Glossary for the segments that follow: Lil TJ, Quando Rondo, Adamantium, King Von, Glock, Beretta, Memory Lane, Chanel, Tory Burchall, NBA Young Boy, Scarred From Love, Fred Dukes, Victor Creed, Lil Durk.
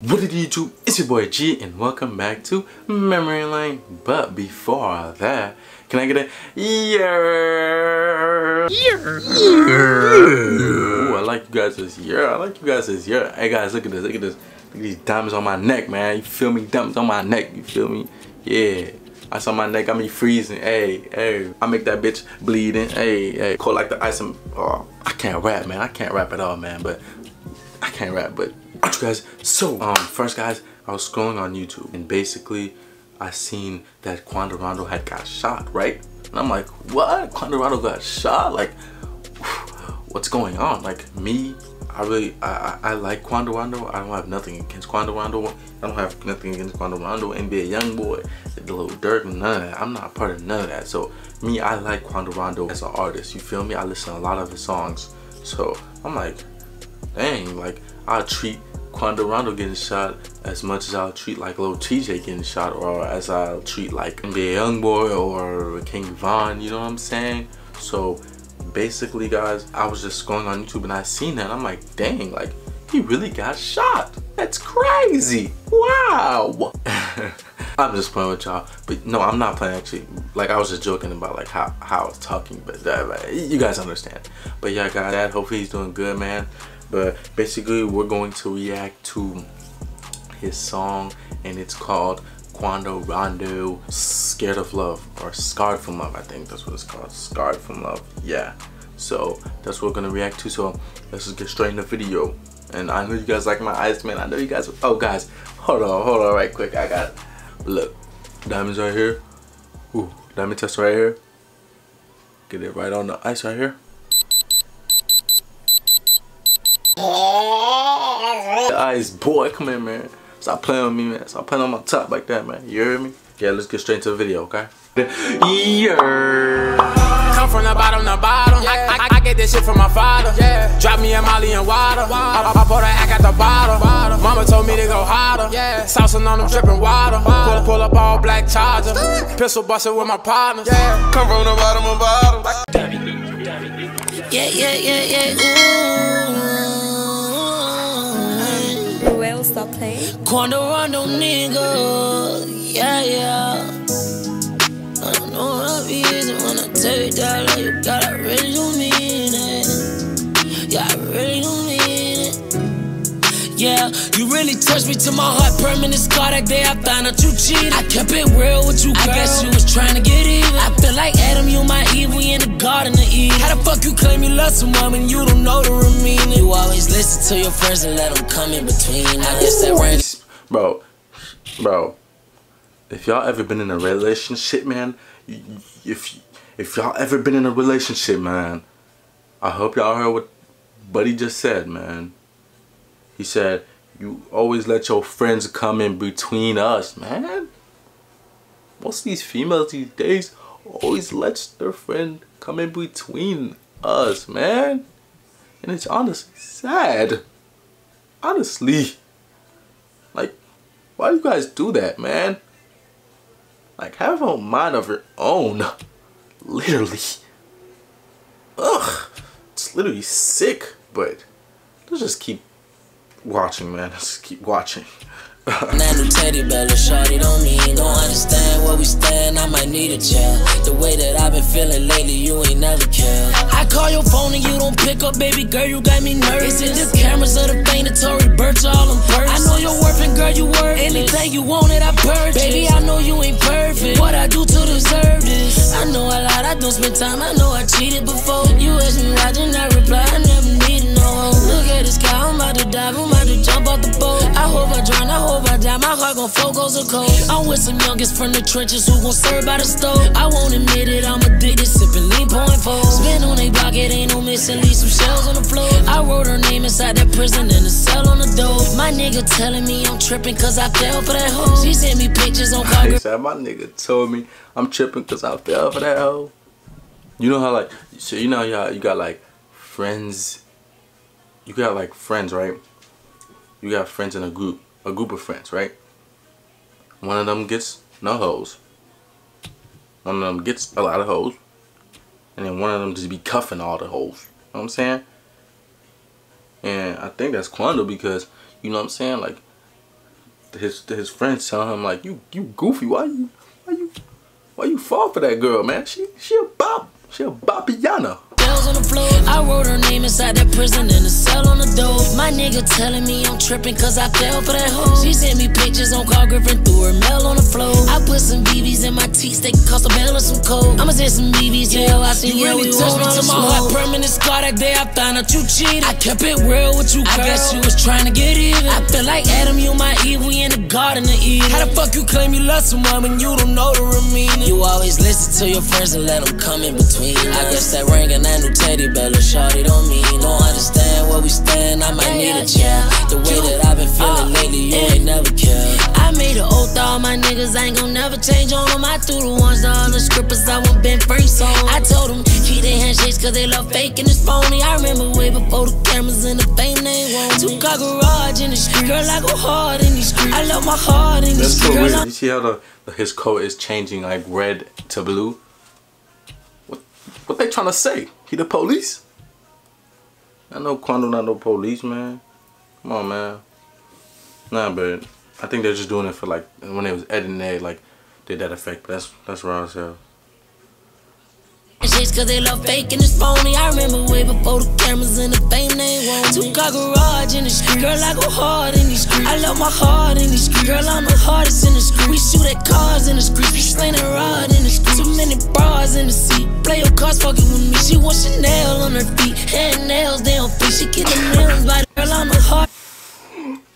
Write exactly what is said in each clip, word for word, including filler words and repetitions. What up YouTube, it's your boy G and welcome back to Memory Lane. But before that, can I get a yeah? Yeah. Yeah. Ooh, I like you guys this year. I like you guys this year. Hey guys, look at this, look at this. Look at these diamonds on my neck, man. You feel me? Diamonds on my neck, you feel me? Yeah. Ice on my neck, I mean freezing, hey, hey. I make that bitch bleeding, hey, hey. Cold like the ice and, oh, I can't rap, man. I can't rap at all, man, but I can't rap, but out you guys. So um first guys, I was scrolling on YouTube and basically I seen that Quando Rondo had got shot, right? And I'm like, what? Quando Rondo got shot? Like, what's going on? Like me, I really I I, I like Quando Rondo. I don't have nothing against Quando Rondo. I don't have nothing against Quando Rondo, N B A Young Boy, the Lil Durk, none of that. I'm not part of none of that. So me, I like Quando Rondo as an artist. You feel me? I listen to a lot of his songs. So I'm like, dang, like I'll treat Quando Rondo getting shot as much as I'll treat like Lil T J getting shot, or as I'll treat like N B A Young Boy or King Von, you know what I'm saying? So basically guys, I was just going on YouTube and I seen that and I'm like, dang, like he really got shot. That's crazy. Wow. I'm just playing with y'all, but no, I'm not playing actually. Like I was just joking about like how, how I was talking, but uh, like, you guys understand. But yeah, guys, Dad, hopefully he's doing good, man. But basically we're going to react to his song and it's called Quando Rondo Scared of Love, or Scarred From Love, I think that's what it's called, Scarred From Love, yeah. So that's what we're gonna react to, so let's just get straight in the video. And I know you guys like my eyes, man, I know you guys, oh guys, hold on, hold on right quick, I got, look, diamonds right here, ooh, diamond test right here, get it right on the ice right here. Ice boy, come here, man. Stop playing with me, man. Stop playing on my top like that, man. You hear me? Yeah, let's get straight into the video, okay? Yeah. Come from the bottom, the bottom. Yeah. I, I, I get this shit from my father. Yeah. Drop me a molly and water. water. I, I, I bought an act at the bottom. Water. Mama told me to go harder. Yeah. Saucing on them, dripping water. water. Pull, pull up all black charger. Pistol busting with my partners. Yeah. Come from the bottom, the bottom. Yeah, yeah, yeah, yeah. Ooh. Well, stop playing. Quando Rondo, nigga, yeah, yeah. I don't know what I be using when I tell you that, like, you got, I really don't mean it. Yeah, I really don't mean it. Yeah, you really touched me to my heart. Permanent scar that day I found out you cheated. I kept it real with you, girl. I guess you was trying to get even. I feel like Adam, you my Eve, we in the Garden of Eve. How the fuck you claim you love someone and you don't know the real meaning? You always listen to your friends and let them come in between. I guess that range. Bro, bro, if y'all ever been in a relationship, man, if if y'all ever been in a relationship, man, I hope y'all heard what Buddy just said, man. He said, you always let your friends come in between us, man. Most of these females these days always lets their friend come in between us, man. And it's honestly sad. Honestly. Like, why do you guys do that, man? Like, have a mind of your own. Literally. Ugh. It's literally sick, but let's just keep watching, man. Let's keep watching. That new teddy bear, little shawty don't mean. Don't understand where we stand, I might need a chill. The way that I've been feeling lately, you ain't never killed. I call your phone and you don't pick up, baby girl, you got me nervous. Is it just cameras or the thing that Tory Burchall and purse? I know you're working, girl, you work. Anything you wanted, I purchased. Baby, I know you ain't perfect. What I do to deserve this? I know I lied, I don't spend time, I know I cheated before. You asked me, I did not reply, I never needed no hope. Look at the sky, I'm about to dive, I'm about to jump off the boat. I hope I drown, I hope I die, my heart gon' fold, goes a cold. I'm with some youngest from the trenches who gon' serve by the stove. I won't admit it, I'm addicted, sippin' lean point four. Spin on they pocket, ain't no missing, leave some shells on the floor. I wrote her name inside that prison in a cell on the door. My nigga telling me I'm trippin' cause I fell for that hoe. She sent me pictures on car. My nigga told me I'm trippin' cause I fell for that hoe. You know how like, so you know how you got like friends, you got like friends, right? You got friends in a group. A group of friends, right? One of them gets no hoes. One of them gets a lot of hoes. And then one of them just be cuffing all the hoes. You know what I'm saying? And I think that's Quando because, you know what I'm saying? Like, his his friends telling him like, you you goofy, why you why you why you fall for that girl, man? She she a bop, she a boppiana. On the floor, I wrote her name inside that prison in a cell on the door. My nigga telling me I'm tripping cause I fell for that hoe. She sent me pictures on Carl Griffin through her mail on the floor. I put some B Bs in my teeth, they cost a bell or some coke. I'ma send some B Bs, yeah, I see you yeah, really touched me to my heart. Permanent scar that day I found out you cheated. I kept it real with you, girl. I guess you was trying to get even. I feel like Adam, you my Eve, we in the garden of Eden. How the fuck you claim you love someone when you don't know the real meaning? You always listen to your friends and let them come in between. I guess that ring and that new teddy bear, little shawty don't mean. Don't understand where we stand, I might yeah, need a check yeah. The way that I've been feeling uh, lately, you yeah. ain't never cared. I made an oath to all my niggas, I ain't gon' never change on them. I threw the ones to all the scrippers, I want Ben Frank's on. I told them, keep their handshakes cause they love fake and it's phony. I remember way before the cameras and the fame, they want me. Two-car garage in the street, girl, I go hard in these streets. I love my heart in these streets. That's so weird, you see how the, his coat is changing like red to blue? What, what they trying to say? He the police? I know Quando not no police, man. Come on, man. Nah, but I think they're just doing it for like when they was editing, they like did that effect. But that's that's wrong as hell. Cause they love fake and it's phony. I remember way before the cameras and the fame, they want me. Two-car garage in the street, girl, I go hard in these streets. I love my heart in these streets, girl, I'm the hardest in the street. We shoot at cars in the streets, we slaying a rod in the streets. Too many bras in the seat, play your cars fucking with me. She wants Chanel on her feet, hand nails, they don't fit. She get the nails by the girl, I'm the hard.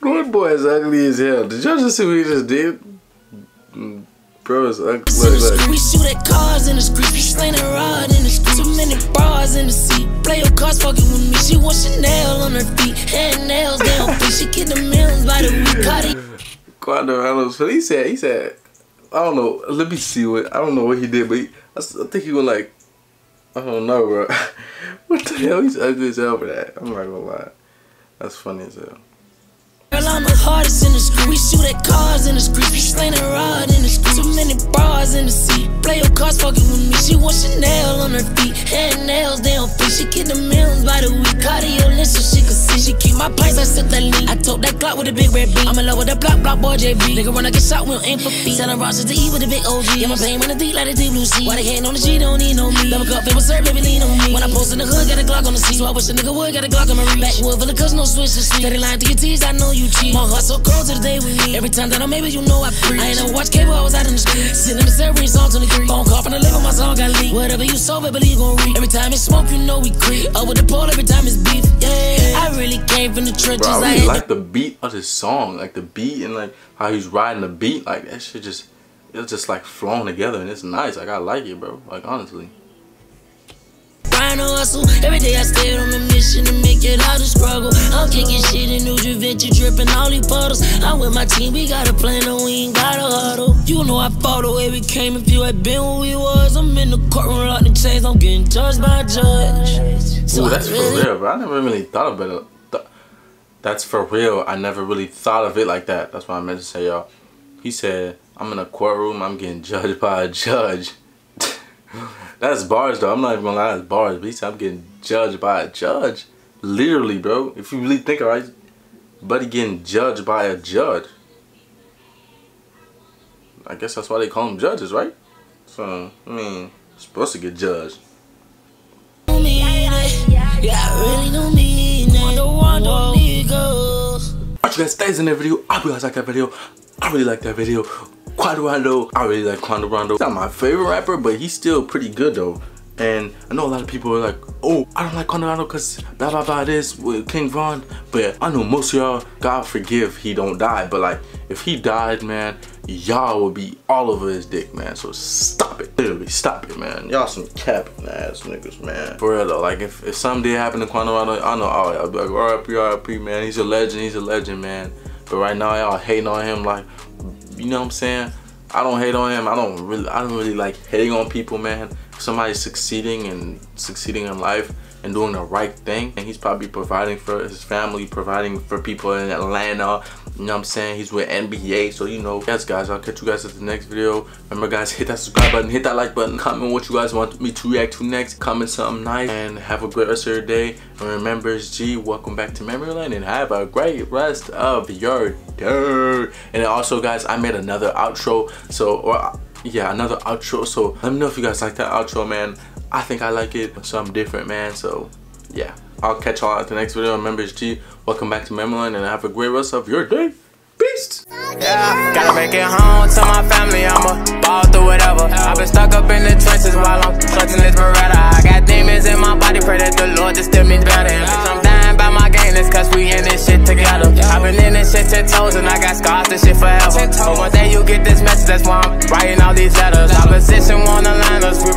Good boy is ugly as hell. Did y'all just see what he just did? Mm. Bro, it's ugly. We shoot at cars in the streets, we slaying a rod in the streets. Too many bras in the seat, play your cars fucking with me. She wants Chanel on her feet, hand nails, they don't fit. She get the millions by the week, Cardi. Quando Rondo, so he said, he said, I don't know, let me see what, I don't know what he did, but he, I, I think he was like, I don't know, bro. What the hell, he's ugly as hell for that. I'm not gonna lie. That's funny as hell. Girl, I'm the hardest in the street. We shoot at cars in the street. We slaying a rod in the street. Too many bras in the seat. Play your cars fucking with me. She wants Chanel on her feet. Hand nails, they don't fit. She get the millions by the week. Cardio list so she can see. She keep my pipes, I sip that lean. I tote that Glock with a big red beat. I'm in love with that block, block boy J B. Nigga run, I get shot, we don't aim for feet. Selling rosters to eat with a big O G. Yeah, my pain running deep like a deep blue sea. Why they hating on the G, they don't need no me. Love a cup, favorite serve, baby, lean on me. When I post in the hood, got a Glock on the seat. So I wish a nigga would, got a Glock on my reach. Backwood, full of cuss, no switch to sweet. Dirty line to your tees, I know you. My heart so cold to the day we meet. Every time that I'm able, you know I preach. I ain't never watch cable, I was out in the street. Sitting in the cell, reading Psalm twenty-three. Phone call from the label, my song got leaked. Whatever you sold, baby, you gon' read. Every time it's smoke, you know we creep. Over the pole, every time it's beef. Yeah, I really came from the trenches. Bro, I really like the beat of this song. Like the beat and like how he's riding the beat. Like that shit just, it's just like flowing together and it's nice. Like I like it, bro. Like honestly. Hustle. Every day I stayed on a mission to make it out of struggle. I'm kicking shit in New Juventus, dripping all these puddles. I'm with my team, we got a plan and we ain't got a huddle. You know I fought the way we came if you had been who we was. I'm in the courtroom, locked in chains, I'm getting judged by a judge. So ooh, that's really for real, bro. I never really thought of it. Th that's for real. I never really thought of it like that. That's what I meant to say, y'all. He said, I'm in a courtroom, I'm getting judged by a judge. That's bars though, I'm not even gonna lie, that's bars, but he said I'm getting judged by a judge. Literally, bro, if you really think alright, buddy getting judged by a judge. I guess that's why they call them judges, right? So, I mean, supposed to get judged. Alright you guys, that is in that video. I hope you guys like that video. I really like that video. Quando Rondo, I really like Quando Rondo. He's not my favorite rapper, but he's still pretty good though. And I know a lot of people are like, oh, I don't like Quando Rondo because blah blah blah this with King Von. But I know most of y'all, God forgive, he don't die. But like, if he died, man, y'all would be all over his dick, man. So stop it, literally stop it, man. Y'all some capping ass niggas, man. For real though, like if, if something did happen to Quando Rondo, I know all y'all be like, R I P, R I P, man. He's a legend, he's a legend, man. But right now y'all hating on him like, you know what I'm saying? I don't hate on him. I don't really I don't really like hating on people, man. If somebody's succeeding and succeeding in life and doing the right thing, and he's probably providing for his family, providing for people in Atlanta, you know what I'm saying? He's with N B A, so you know. Yes guys, I'll catch you guys at the next video. Remember guys, hit that subscribe button, hit that like button, comment what you guys want me to react to next, comment something nice, and have a great rest of your day. And remember, it's G, welcome back to Memory Lane, and have a great rest of your day. And then also, guys, I made another outro, so or yeah, another outro. So let me know if you guys like that outro, man. I think I like it, so I'm different, man. So yeah, I'll catch y'all at the next video. Remember, it's G. Welcome back to Memory Lane, and have a great rest of your day. Peace. Yeah, gotta make it home to my family. I'ma ball through whatever. I've been stuck up in the trenches while I'm clutching this Beretta. I got demons in my body, pray that the Lord just did me better. I'm dying by my gayness, cause we in this shit together. I've been in this shit ten toes, and I got scars, this shit forever. But one day you get this message, that's why I'm writing all these letters. Opposition wanna line us.